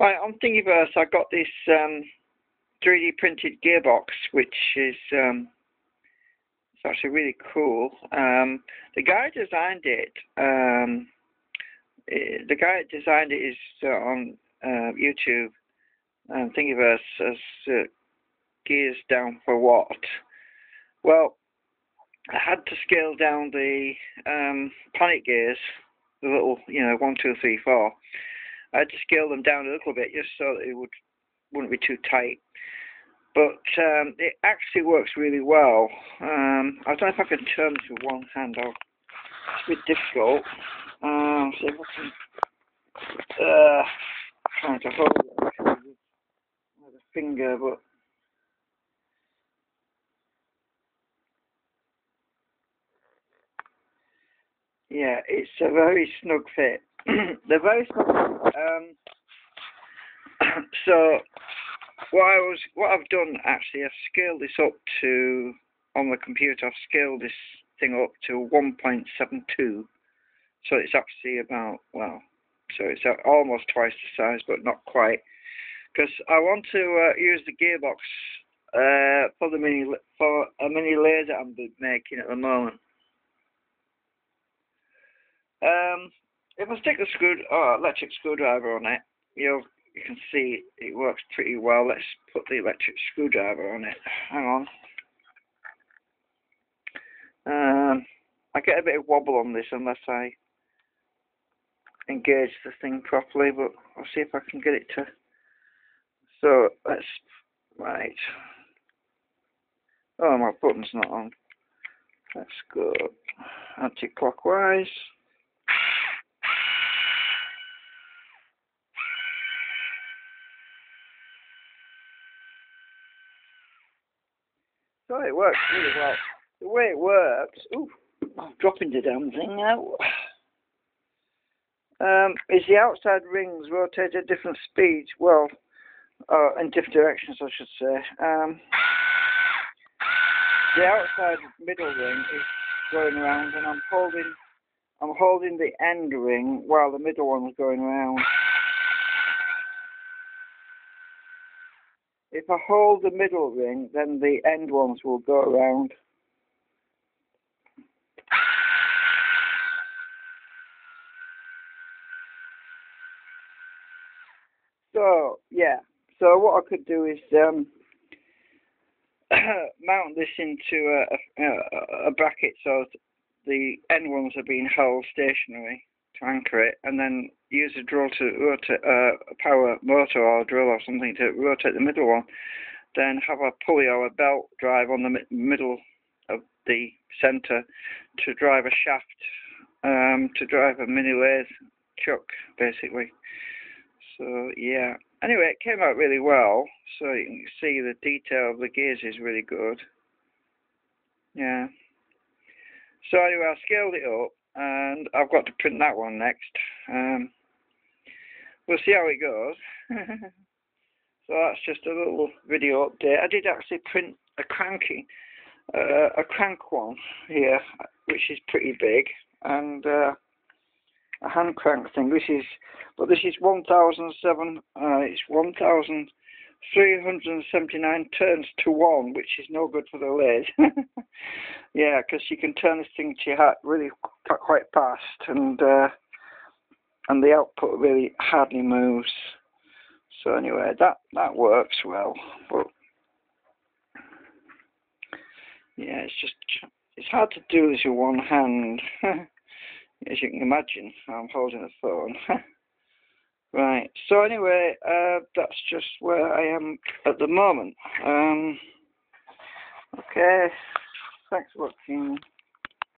Right, on Thingiverse, I got this 3D printed gearbox, which is it's actually really cool. The guy who designed it, is on YouTube. Thingiverse as gears down for what? Well, I had to scale down the planet gears, the little, 1, 2, 3, 4. I had to scale them down a little bit just so that it wouldn't be too tight. But it actually works really well. I don't know if I can turn this with one hand. It's a bit difficult. See if I can trying to hold it with a finger, but yeah, it's a very snug fit. They're very snug fit. So what I've done actually, I've scaled this up to, on the computer, I've scaled this thing up to 1.72. So it's actually about, so it's almost twice the size, but not quite. Because I want to use the gearbox for a mini laser I'm making at the moment. If I stick the electric screwdriver on it, you can see it works pretty well. Let's put the electric screwdriver on it. Hang on. I get a bit of wobble on this unless I engage the thing properly, but I'll see if I can get it to. So let's, right. Oh, my button's not on. Let's go anti-clockwise. So it works really well. The way it works, I'm dropping the damn thing now. Is the outside rings rotate at different speeds? Well, in different directions, I should say. The outside middle ring is going around, and I'm holding the end ring while the middle one's going round. If I hold the middle ring, then the end ones will go around. So, yeah. So what I could do is mount this into a bracket so the end ones are being held stationary to anchor it, and then use a drill to rotate a power motor or a drill or something to rotate the middle one, then have a pulley or a belt drive on the middle of the center to drive a shaft, to drive a mini lathe chuck basically. So yeah, anyway, it came out really well, so you can see the detail of the gears is really good. Yeah, so anyway, I scaled it up and I've got to print that one next. We'll see how it goes. So that's just a little video update. I did actually print a crank one here, which is pretty big, and a hand crank thing. This is 1,379 turns to 1, which is no good for the lathe. Yeah, because you can turn this thing to your hat really quite fast, and the output really hardly moves. So anyway, that works well, but yeah, it's hard to do this with one hand. As you can imagine, I'm holding the phone. Right, so anyway, that's just where I am at the moment. Okay, thanks for watching.